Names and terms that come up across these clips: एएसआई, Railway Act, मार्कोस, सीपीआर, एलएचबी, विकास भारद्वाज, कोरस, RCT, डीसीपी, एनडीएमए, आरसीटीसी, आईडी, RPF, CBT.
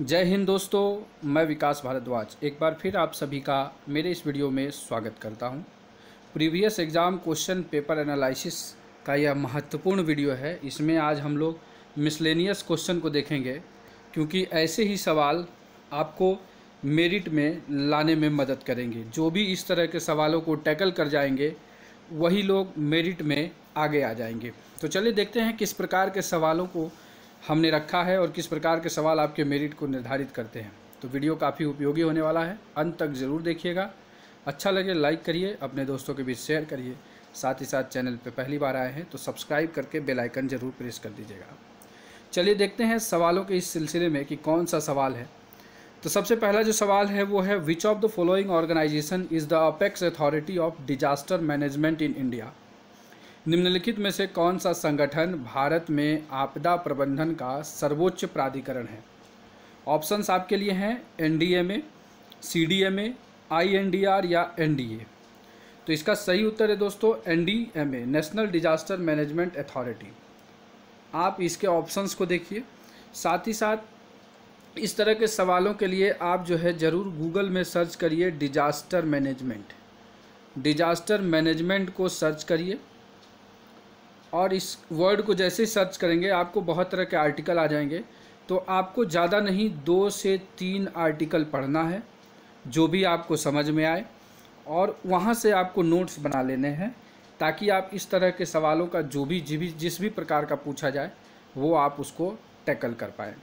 जय हिंद दोस्तों, मैं विकास भारद्वाज एक बार फिर आप सभी का मेरे इस वीडियो में स्वागत करता हूं। Previous exam question paper analysis का यह महत्वपूर्ण वीडियो है। इसमें आज हम लोग मिसलेनियस क्वेश्चन को देखेंगे, क्योंकि ऐसे ही सवाल आपको मेरिट में लाने में मदद करेंगे। जो भी इस तरह के सवालों को टैकल कर जाएंगे वही लोग मेरिट में आगे आ जाएंगे। तो चलिए देखते हैं किस प्रकार के सवालों को हमने रखा है और किस प्रकार के सवाल आपके मेरिट को निर्धारित करते हैं। तो वीडियो काफ़ी उपयोगी होने वाला है, अंत तक ज़रूर देखिएगा। अच्छा लगे लाइक करिए, अपने दोस्तों के बीच शेयर करिए, साथ ही साथ चैनल पर पहली बार आए हैं तो सब्सक्राइब करके बेल आइकन ज़रूर प्रेस कर दीजिएगा। चलिए देखते हैं सवालों के इस सिलसिले में कि कौन सा सवाल है। तो सबसे पहला जो सवाल है वो है which of the following organisation is the apex authority of disaster management in India. निम्नलिखित में से कौन सा संगठन भारत में आपदा प्रबंधन का सर्वोच्च प्राधिकरण है। ऑप्शंस आपके लिए हैं एनडीएमए, सीडीएमए, आईएनडीआर या एनडीए। तो इसका सही उत्तर है दोस्तों एनडीएमए, national disaster management authority. आप इसके ऑप्शंस को देखिए, साथ ही साथ इस तरह के सवालों के लिए आप जो है ज़रूर गूगल में सर्च करिए डिजास्टर मैनेजमेंट। डिजास्टर मैनेजमेंट को सर्च करिए और इस वर्ड को जैसे ही सर्च करेंगे आपको बहुत तरह के आर्टिकल आ जाएंगे। तो आपको ज़्यादा नहीं 2 से 3 आर्टिकल पढ़ना है, जो भी आपको समझ में आए, और वहाँ से आपको नोट्स बना लेने हैं, ताकि आप इस तरह के सवालों का जिस भी प्रकार का पूछा जाए वो आप उसको टैकल कर पाएँ।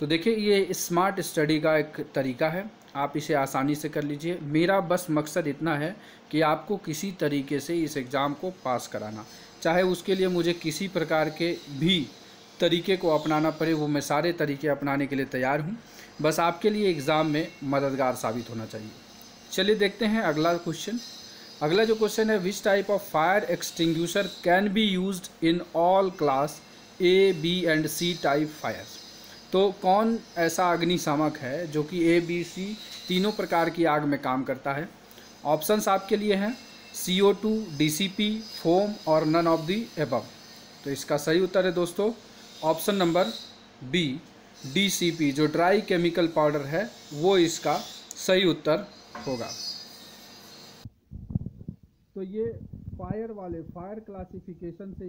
तो देखिए, ये स्मार्ट स्टडी का एक तरीका है, आप इसे आसानी से कर लीजिए। मेरा बस मकसद इतना है कि आपको किसी तरीके से इस एग्ज़ाम को पास कराना, चाहे उसके लिए मुझे किसी प्रकार के भी तरीके को अपनाना पड़े, वो मैं सारे तरीके अपनाने के लिए तैयार हूँ। बस आपके लिए एग्ज़ाम में मददगार साबित होना चाहिए। चलिए देखते हैं अगला क्वेश्चन। अगला जो क्वेश्चन है, which type of fire extinguisher can be used in all class A B and C type fire. तो कौन ऐसा अग्निशामक है जो कि ए बी सी तीनों प्रकार की आग में काम करता है। ऑप्शंस आपके लिए हैं CO2, DCP, फोम और नन ऑफ दी एबव। तो इसका सही उत्तर है दोस्तों ऑप्शन नंबर B, DCP जो ड्राई केमिकल पाउडर है, वो इसका सही उत्तर होगा। तो ये फायर वाले क्लासिफिकेशन से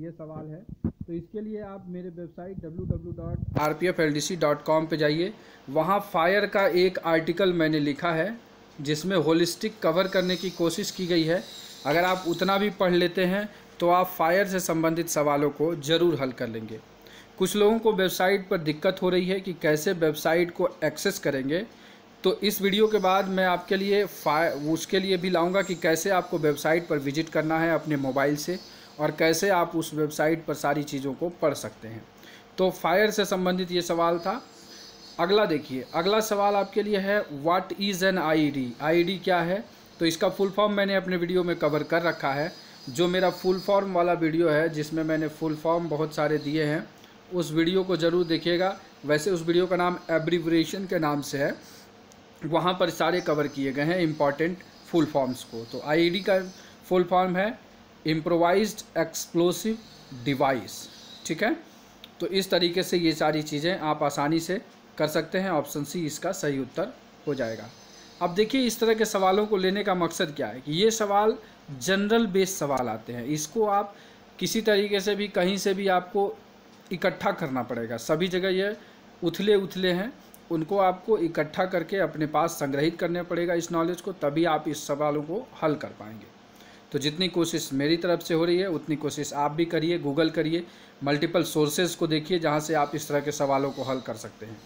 ये सवाल है। तो इसके लिए आप मेरे वेबसाइट www.rpfldc.com पे जाइए। वहाँ फायर का एक आर्टिकल मैंने लिखा है जिसमें होलिस्टिक कवर करने की कोशिश की गई है। अगर आप उतना भी पढ़ लेते हैं तो आप फायर से संबंधित सवालों को ज़रूर हल कर लेंगे। कुछ लोगों को वेबसाइट पर दिक्कत हो रही है कि कैसे वेबसाइट को एक्सेस करेंगे, तो इस वीडियो के बाद मैं आपके लिए उसके लिए भी लाऊंगा कि कैसे आपको वेबसाइट पर विजिट करना है अपने मोबाइल से और कैसे आप उस वेबसाइट पर सारी चीज़ों को पढ़ सकते हैं। तो फायर से संबंधित ये सवाल था। अगला देखिए, अगला सवाल आपके लिए है what is an आईडी। आईडी क्या है, तो इसका फुल फॉर्म मैंने अपने वीडियो में कवर कर रखा है। जो मेरा फुल फॉर्म वाला वीडियो है जिसमें मैंने फुल फॉर्म बहुत सारे दिए हैं, उस वीडियो को ज़रूर देखिएगा। वैसे उस वीडियो का नाम एब्रिवरेशन के नाम से है, वहाँ पर सारे कवर किए गए हैं इम्पॉर्टेंट फुल फॉर्म्स को। तो आईडी का फुल फॉर्म है इम्प्रोवाइज्ड एक्सप्लोसिव डिवाइस, ठीक है। तो इस तरीके से ये सारी चीज़ें आप आसानी से कर सकते हैं। ऑप्शन सी इसका सही उत्तर हो जाएगा। अब देखिए, इस तरह के सवालों को लेने का मकसद क्या है कि ये सवाल जनरल बेस्ड सवाल आते हैं। इसको आप किसी तरीके से भी कहीं से भी आपको इकट्ठा करना पड़ेगा। सभी जगह ये उथले हैं, उनको आपको इकट्ठा करके अपने पास संग्रहित करने पड़ेगा इस नॉलेज को, तभी आप इस सवालों को हल कर पाएंगे। तो जितनी कोशिश मेरी तरफ से हो रही है उतनी कोशिश आप भी करिए, गूगल करिए, मल्टीपल सोर्सेज को देखिए जहाँ से आप इस तरह के सवालों को हल कर सकते हैं।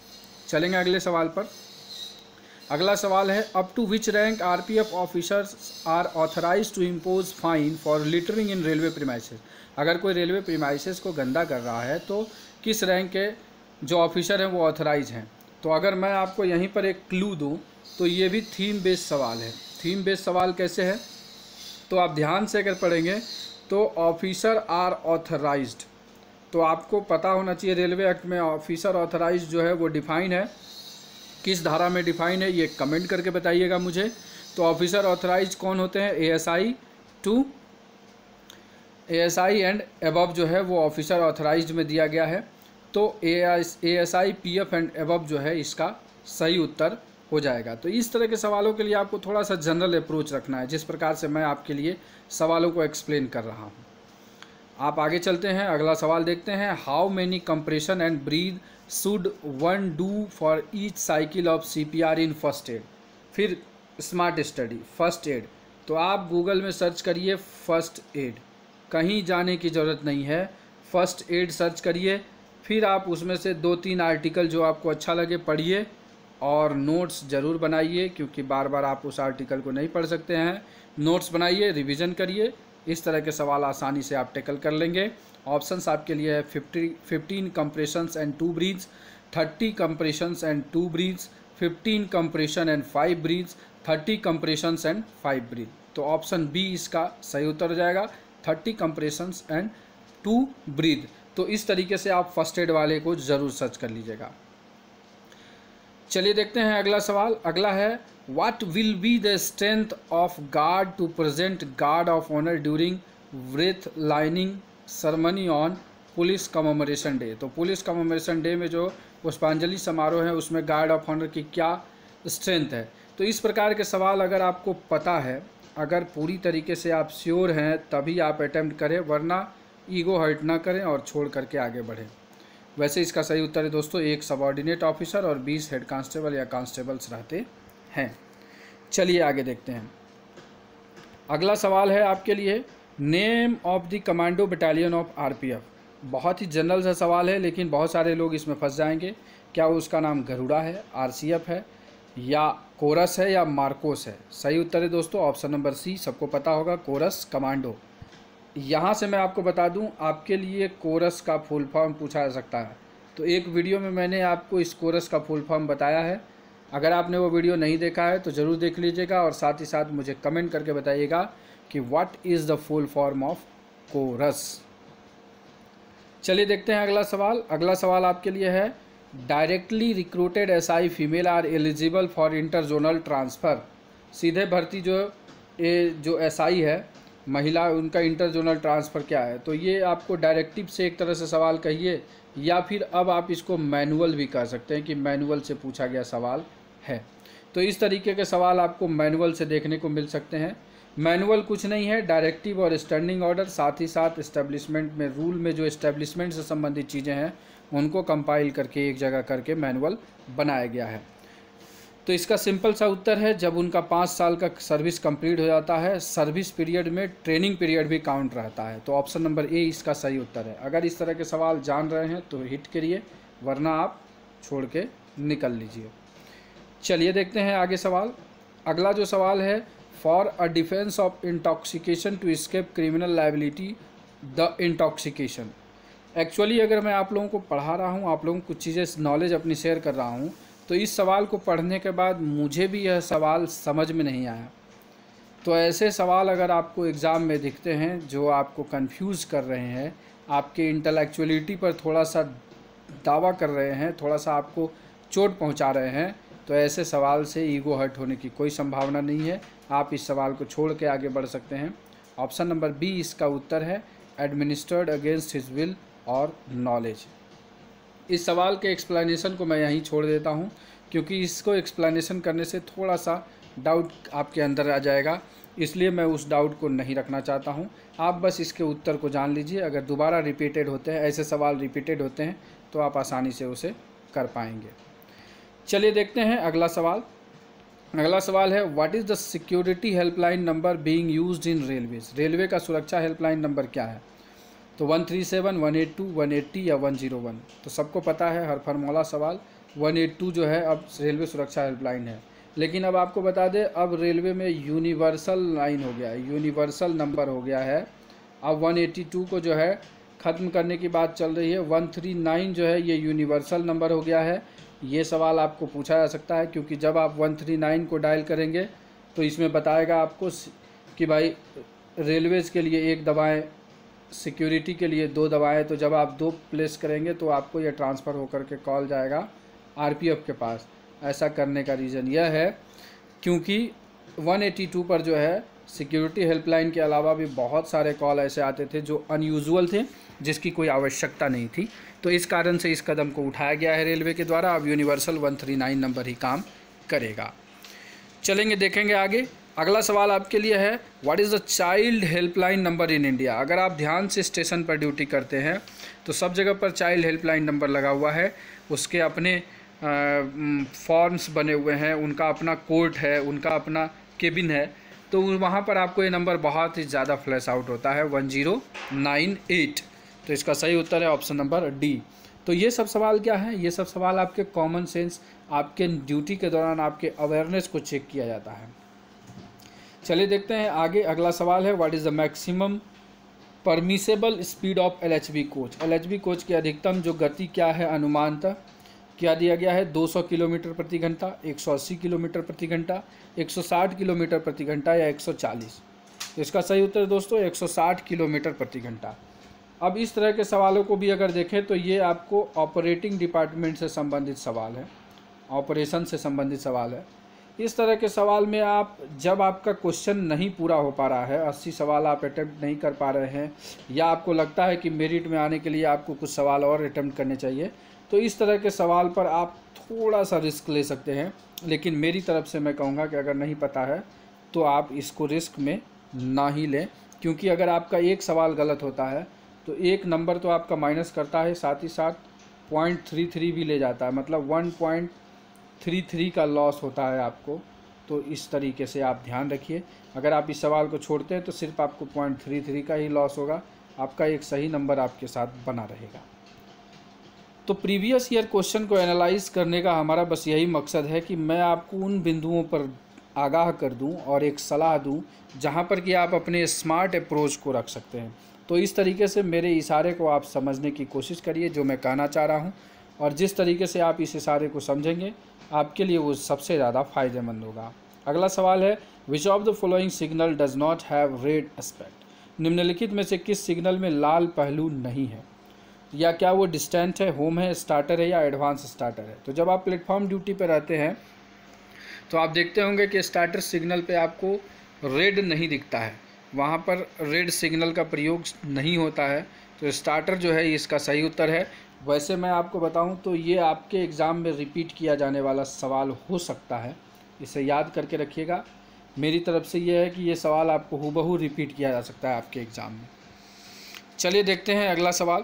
चलेंगे अगले सवाल पर। अगला सवाल है up to which rank RPF officers are authorise to impose fine for littering in railway premises. अगर कोई रेलवे प्रीमाइसेस को गंदा कर रहा है तो किस रैंक के जो ऑफिसर हैं वो ऑथराइज हैं। तो अगर मैं आपको यहीं पर एक क्लू दूं तो ये भी थीम बेस्ड सवाल है। थीम बेस्ड सवाल कैसे है, तो आप ध्यान से अगर पढ़ेंगे तो ऑफिसर आर ऑथराइज्ड, तो आपको पता होना चाहिए रेलवे एक्ट में ऑफिसर ऑथराइज्ड जो है वो डिफाइन है, किस धारा में डिफाइन है ये कमेंट करके बताइएगा मुझे। तो ऑफिसर ऑथराइज्ड कौन होते हैं, एएसआई एंड अबव जो है वो ऑफिसर ऑथराइज्ड में दिया गया है। तो एएसआई पीएफ एंड एबव जो है इसका सही उत्तर हो जाएगा। तो इस तरह के सवालों के लिए आपको थोड़ा सा जनरल अप्रोच रखना है, जिस प्रकार से मैं आपके लिए सवालों को एक्सप्लेन कर रहा हूँ। आप आगे चलते हैं, अगला सवाल देखते हैं। How many compression and breath should one do for each cycle of सीपीआर in first aid, फिर स्मार्ट स्टडी फर्स्ट एड। तो आप गूगल में सर्च करिए फर्स्ट एड, कहीं जाने की ज़रूरत नहीं है, फर्स्ट एड सर्च करिए, फिर आप उसमें से 2-3 आर्टिकल जो आपको अच्छा लगे पढ़िए और नोट्स ज़रूर बनाइए, क्योंकि बार बार आप उस आर्टिकल को नहीं पढ़ सकते हैं। नोट्स बनाइए, रिवीजन करिए, इस तरह के सवाल आसानी से आप टैकल कर लेंगे। ऑप्शंस आपके लिए है 15 compressions and 2 breaths, 30 compressions and 2 breaths, 15 compression and 5 breaths, 30 compressions and 5 breath. तो ऑप्शन बी इसका सही उत्तर हो जाएगा, 30 कंप्रेशंस एंड 2 ब्रीथ। तो इस तरीके से आप फर्स्ट एड वाले को ज़रूर सर्च कर लीजिएगा। चलिए देखते हैं अगला सवाल। अगला है what will be the strength of guard to present guard of honour during wreath laying ceremony on police commemoration day. तो पुलिस कमेमोरेशन डे में जो पुष्पांजलि समारोह है उसमें गार्ड ऑफ ऑनर की क्या स्ट्रेंथ है। तो इस प्रकार के सवाल अगर आपको पता है, अगर पूरी तरीके से आप श्योर हैं, तभी आप अटैम्प्ट करें, वरना ईगो हर्ट ना करें और छोड़ करके आगे बढ़ें। वैसे इसका सही उत्तर है दोस्तों 1 सबऑर्डिनेट ऑफिसर और 20 हेड कांस्टेबल या कांस्टेबल्स रहते हैं। चलिए आगे देखते हैं। अगला सवाल है आपके लिए name of the commando battalion of RPF. बहुत ही जनरल सा सवाल है, लेकिन बहुत सारे लोग इसमें फंस जाएंगे। क्या उसका नाम गरुड़ा है, आरसीएफ है, या कोरस है, या मार्कोस है। सही उत्तर है दोस्तों ऑप्शन नंबर सी, सबको पता होगा कोरस कमांडो। यहाँ से मैं आपको बता दूं, आपके लिए कोरस का फुल फॉर्म पूछा जा सकता है। तो एक वीडियो में मैंने आपको इस कोरस का फुल फॉर्म बताया है, अगर आपने वो वीडियो नहीं देखा है तो ज़रूर देख लीजिएगा, और साथ ही साथ मुझे कमेंट करके बताइएगा कि what is the full form of कोरस। चलिए देखते हैं अगला सवाल। अगला सवाल आपके लिए है directly recruited SI female are eligible for inter zonal transfer. सीधे भर्ती जो एसआई है महिला, उनका इंटर जोनल ट्रांसफ़र क्या है। तो ये आपको डायरेक्टिव से एक तरह से सवाल कहिए, या फिर अब आप इसको मैनुअल भी कह सकते हैं कि मैनुअल से पूछा गया सवाल है। तो इस तरीके के सवाल आपको मैनुअल से देखने को मिल सकते हैं। मैनुअल कुछ नहीं है, डायरेक्टिव और स्टैंडिंग ऑर्डर, साथ ही साथ एस्टेब्लिशमेंट में रूल में जो एस्टेब्लिशमेंट से संबंधित चीज़ें हैं उनको कंपाइल करके एक जगह करके मैनुअल बनाया गया है। तो इसका सिंपल सा उत्तर है जब उनका 5 साल का सर्विस कंप्लीट हो जाता है, सर्विस पीरियड में ट्रेनिंग पीरियड भी काउंट रहता है। तो ऑप्शन नंबर ए इसका सही उत्तर है। अगर इस तरह के सवाल जान रहे हैं तो हिट करिए, वरना आप छोड़ के निकल लीजिए। चलिए देखते हैं आगे सवाल। अगला जो सवाल है for a defence of intoxication to escape criminal liability the intoxication. Actually अगर मैं आप लोगों को पढ़ा रहा हूँ, आप लोगों को कुछ चीज़ें नॉलेज अपनी शेयर कर रहा हूँ, तो इस सवाल को पढ़ने के बाद मुझे भी यह सवाल समझ में नहीं आया। तो ऐसे सवाल अगर आपको एग्ज़ाम में दिखते हैं जो आपको कंफ्यूज कर रहे हैं, आपके इंटेलेक्चुअलिटी पर थोड़ा सा दावा कर रहे हैं, थोड़ा सा आपको चोट पहुंचा रहे हैं, तो ऐसे सवाल से ईगो हर्ट होने की कोई संभावना नहीं है। आप इस सवाल को छोड़ के आगे बढ़ सकते हैं। ऑप्शन नंबर बी इसका उत्तर है एडमिनिस्टर्ड अगेंस्ट हिज विल और नॉलेज। इस सवाल के एक्सप्लेनेशन को मैं यहीं छोड़ देता हूं, क्योंकि इसको एक्सप्लेनेशन करने से थोड़ा सा डाउट आपके अंदर आ जाएगा, इसलिए मैं उस डाउट को नहीं रखना चाहता हूं। आप बस इसके उत्तर को जान लीजिए। अगर दोबारा रिपीटेड होते हैं, ऐसे सवाल रिपीटेड होते हैं, तो आप आसानी से उसे कर पाएंगे। चलिए देखते हैं अगला सवाल। अगला सवाल है what is the security helpline number being used in railways. Railway का सुरक्षा हेल्पलाइन नंबर क्या है। तो 137, 182, 180 या 101। तो सबको पता है हर फॉर्मूला सवाल। 182 जो है अब रेलवे सुरक्षा हेल्पलाइन है, लेकिन अब आपको बता दें अब रेलवे में यूनिवर्सल लाइन हो गया है, यूनिवर्सल नंबर हो गया है। अब 182 को जो है ख़त्म करने की बात चल रही है, 139 जो है ये यूनिवर्सल नंबर हो गया है। ये सवाल आपको पूछा जा सकता है, क्योंकि जब आप 139 को डायल करेंगे तो इसमें बताएगा आपको कि भाई रेलवेज़ के लिए 1 दवाएँ, सिक्योरिटी के लिए 2 दबाएँ। तो जब आप 2 प्लेस करेंगे तो आपको यह ट्रांसफ़र होकर के कॉल जाएगा आरपीएफ के पास। ऐसा करने का रीज़न यह है क्योंकि 182 पर जो है सिक्योरिटी हेल्पलाइन के अलावा भी बहुत सारे कॉल ऐसे आते थे जो अनयूजुअल थे, जिसकी कोई आवश्यकता नहीं थी। तो इस कारण से इस कदम को उठाया गया है रेलवे के द्वारा। अब यूनिवर्सल 139 नंबर ही काम करेगा। चलेंगे, देखेंगे आगे। अगला सवाल आपके लिए है, what is the child helpline number in India. अगर आप ध्यान से स्टेशन पर ड्यूटी करते हैं तो सब जगह पर चाइल्ड हेल्पलाइन नंबर लगा हुआ है, उसके अपने फॉर्म्स बने हुए हैं, उनका अपना कोर्ट है, उनका अपना केबिन है, तो वहाँ पर आपको ये नंबर बहुत ही ज़्यादा फ्लैश आउट होता है 1098। तो इसका सही उत्तर है ऑप्शन नंबर डी। तो ये सब सवाल क्या है? ये सब सवाल आपके कॉमन सेंस, आपके ड्यूटी के दौरान आपके अवेयरनेस को चेक किया जाता है। चलिए देखते हैं आगे। अगला सवाल है, what is the maximum permissible speed of एलएचबी coach. एलएचबी coach की अधिकतम जो गति क्या है अनुमानतः, क्या दिया गया है? 200 किलोमीटर प्रति घंटा, 180 किलोमीटर प्रति घंटा, 160 किलोमीटर प्रति घंटा या 140। इसका सही उत्तर दोस्तों 160 किलोमीटर प्रति घंटा। अब इस तरह के सवालों को भी अगर देखें तो ये आपको ऑपरेटिंग डिपार्टमेंट से संबंधित सवाल है, ऑपरेशन से संबंधित सवाल है। इस तरह के सवाल में आप, जब आपका क्वेश्चन नहीं पूरा हो पा रहा है, 80 सवाल आप अटैम्प्ट नहीं कर पा रहे हैं, या आपको लगता है कि मेरिट में आने के लिए आपको कुछ सवाल और अटैम्प्ट करने चाहिए, तो इस तरह के सवाल पर आप थोड़ा सा रिस्क ले सकते हैं। लेकिन मेरी तरफ से मैं कहूँगा कि अगर नहीं पता है तो आप इसको रिस्क में ना ही लें, क्योंकि अगर आपका एक सवाल गलत होता है तो एक नंबर तो आपका माइनस करता है, साथ ही साथ 0.33 भी ले जाता है, मतलब 1.33 का लॉस होता है आपको। तो इस तरीके से आप ध्यान रखिए, अगर आप इस सवाल को छोड़ते हैं तो सिर्फ आपको 0.33 का ही लॉस होगा, आपका एक सही नंबर आपके साथ बना रहेगा। तो प्रीवियस ईयर क्वेश्चन को एनालाइज करने का हमारा बस यही मकसद है कि मैं आपको उन बिंदुओं पर आगाह कर दूं और एक सलाह दूं जहां पर कि आप अपने स्मार्ट अप्रोच को रख सकते हैं। तो इस तरीके से मेरे इशारे को आप समझने की कोशिश करिए, जो मैं कहना चाह रहा हूं, और जिस तरीके से आप इस इशारे को समझेंगे आपके लिए वो सबसे ज़्यादा फ़ायदेमंद होगा। अगला सवाल है, which of the following signal does not have red aspect. निम्नलिखित में से किस सिग्नल में लाल पहलू नहीं है, या क्या वो डिस्टेंट है, होम है, स्टार्टर है या एडवांस स्टार्टर है। तो जब आप प्लेटफॉर्म ड्यूटी पर रहते हैं तो आप देखते होंगे कि स्टार्टर सिग्नल पे आपको रेड नहीं दिखता है, वहाँ पर रेड सिग्नल का प्रयोग नहीं होता है, तो स्टार्टर जो है इसका सही उत्तर है। वैसे मैं आपको बताऊं तो ये आपके एग्ज़ाम में रिपीट किया जाने वाला सवाल हो सकता है, इसे याद करके रखिएगा। मेरी तरफ से ये है कि ये सवाल आपको हूबहू रिपीट किया जा सकता है आपके एग्ज़ाम में। चलिए देखते हैं अगला सवाल।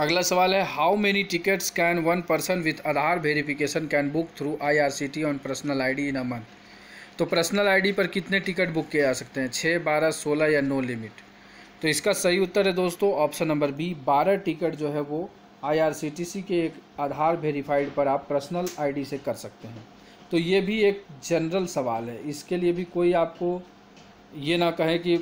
अगला सवाल है, how many tickets can one person with Aadhaar verification can book through IRCTC on personal ID in a month. तो पर्सनल ID पर कितने टिकट बुक किए जा सकते हैं, 6, 12, 16 या नो लिमिट। तो इसका सही उत्तर है दोस्तों ऑप्शन नंबर बी, 12 टिकट जो है वो IRCTC के एक आधार वेरीफाइड पर आप पर्सनल ID से कर सकते हैं। तो ये भी एक जनरल सवाल है, इसके लिए भी कोई आपको ये ना कहे कि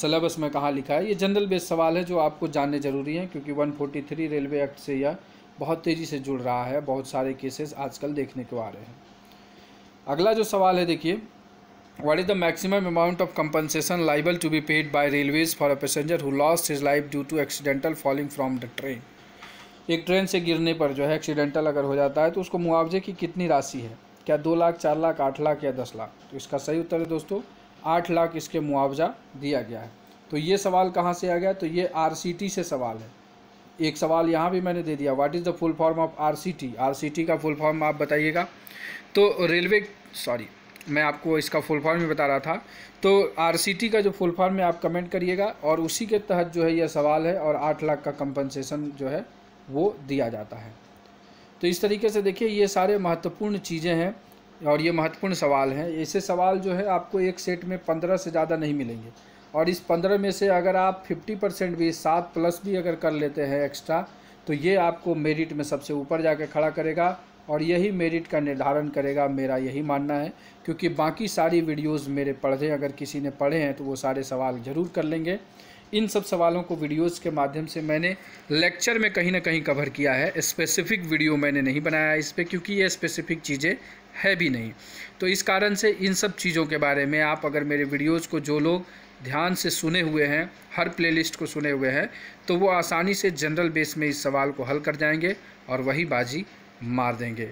सिलेबस में कहाँ लिखा है, ये जनरल बेस सवाल है जो आपको जानने ज़रूरी है, क्योंकि 143 रेलवे एक्ट से यह बहुत तेज़ी से जुड़ रहा है, बहुत सारे केसेस आजकल देखने को आ रहे हैं। अगला जो सवाल है देखिए, what is the maximum amount of compensation liable to be paid by railways for a passenger who lost his life due to accidental falling from the train. एक ट्रेन से गिरने पर जो है एक्सीडेंटल अगर हो जाता है तो उसको मुआवजे की कितनी राशि है, क्या 2 लाख, 4 लाख, 8 लाख या 10 लाख। तो इसका सही उत्तर है दोस्तों 8 लाख इसके मुआवजा दिया गया है। तो ये सवाल कहाँ से आ गया, तो ये RCT से सवाल है। एक सवाल यहाँ भी मैंने दे दिया, what is the full form of RCT। RCT का फुल फॉर्म आप बताइएगा, तो रेलवे, सॉरी मैं आपको इसका फुल फॉर्म ही बता रहा था, तो RCT का जो फुल फॉर्म है आप कमेंट करिएगा और उसी के तहत जो है यह सवाल है, और 8 लाख का कंपनसेशन जो है वो दिया जाता है। तो इस तरीके से देखिए ये सारे महत्वपूर्ण चीज़ें हैं और ये महत्वपूर्ण सवाल हैं। ऐसे सवाल जो है आपको एक सेट में 15 से ज़्यादा नहीं मिलेंगे, और इस 15 में से अगर आप 50% भी, 7+ भी अगर कर लेते हैं एक्स्ट्रा, तो ये आपको मेरिट में सबसे ऊपर जाके खड़ा करेगा और यही मेरिट का निर्धारण करेगा, मेरा यही मानना है। क्योंकि बाकी सारी वीडियोज़ मेरे पढ़े, अगर किसी ने पढ़े हैं तो वो सारे सवाल ज़रूर कर लेंगे। इन सब सवालों को वीडियोज़ के माध्यम से मैंने लेक्चर में कहीं ना कहीं कवर किया है, स्पेसिफिक वीडियो मैंने नहीं बनाया इस पर, क्योंकि ये स्पेसिफिक चीज़ें है भी नहीं। तो इस कारण से इन सब चीज़ों के बारे में आप अगर मेरे वीडियोज़ को, जो लोग ध्यान से सुने हुए हैं, हर प्लेलिस्ट को सुने हुए हैं, तो वो आसानी से जनरल बेस में इस सवाल को हल कर जाएंगे और वही बाजी मार देंगे।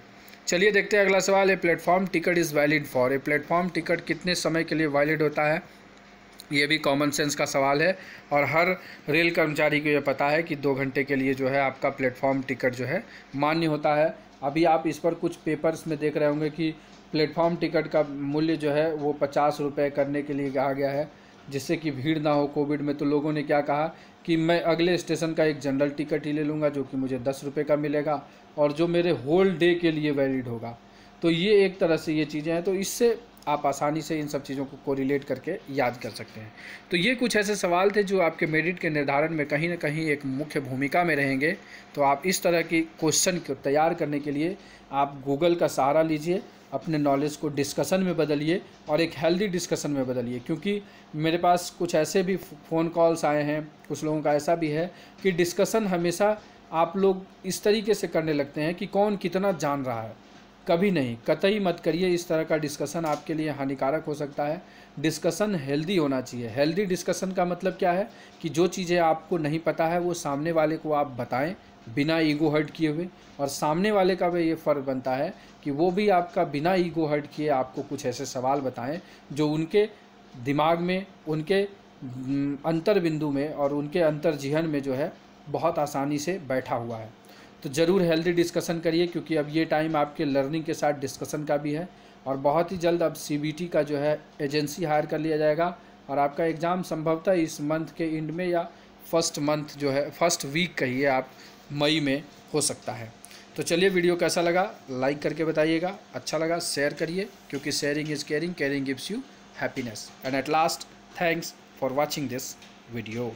चलिए देखते हैं अगला सवाल है, platform ticket is valid for. A platform ticket कितने समय के लिए वैलिड होता है, ये भी कॉमन सेंस का सवाल है और हर रेल कर्मचारी को ये पता है कि 2 घंटे के लिए जो है आपका प्लेटफॉर्म टिकट जो है मान्य होता है। अभी आप इस पर कुछ पेपर्स में देख रहे होंगे कि प्लेटफॉर्म टिकट का मूल्य जो है वो 50 रुपये करने के लिए कहा गया है, जिससे कि भीड़ ना हो कोविड में। तो लोगों ने क्या कहा कि मैं अगले स्टेशन का एक जनरल टिकट ही ले लूँगा जो कि मुझे 10 रुपये का मिलेगा और जो मेरे होल डे के लिए वैलिड होगा। तो ये एक तरह से ये चीज़ें हैं, तो इससे आप आसानी से इन सब चीज़ों को कोरिलेट करके याद कर सकते हैं। तो ये कुछ ऐसे सवाल थे जो आपके मेरिट के निर्धारण में कहीं ना कहीं एक मुख्य भूमिका में रहेंगे। तो आप इस तरह की क्वेश्चन को तैयार करने के लिए आप गूगल का सहारा लीजिए, अपने नॉलेज को डिस्कशन में बदलिए और एक हेल्दी डिस्कशन में बदलिए, क्योंकि मेरे पास कुछ ऐसे भी फ़ोन कॉल्स आए हैं, कुछ लोगों का ऐसा भी है कि डिस्कसन हमेशा आप लोग इस तरीके से करने लगते हैं कि कौन कितना जान रहा है। कभी नहीं, कतई मत करिए। इस तरह का डिस्कशन आपके लिए हानिकारक हो सकता है। डिस्कशन हेल्दी होना चाहिए। हेल्दी डिस्कशन का मतलब क्या है कि जो चीज़ें आपको नहीं पता है वो सामने वाले को आप बताएं बिना ईगो हर्ट किए हुए, और सामने वाले का भी ये फ़र्क बनता है कि वो भी आपका बिना ईगो हर्ट किए आपको कुछ ऐसे सवाल बताएं जो उनके दिमाग में, उनके अंतर बिंदु में और उनके अंतर जिहन में जो है बहुत आसानी से बैठा हुआ है। तो ज़रूर हेल्दी डिस्कशन करिए, क्योंकि अब ये टाइम आपके लर्निंग के साथ डिस्कशन का भी है। और बहुत ही जल्द अब CBT का जो है एजेंसी हायर कर लिया जाएगा और आपका एग्ज़ाम संभवतः इस मंथ के एंड में या फर्स्ट वीक कहिए आप मई में हो सकता है। तो चलिए, वीडियो कैसा लगा लाइक करके बताइएगा, अच्छा लगा शेयर करिए, क्योंकि sharing is caring, caring gives you happiness. And at last, thanks for watching this video.